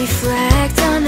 reflect on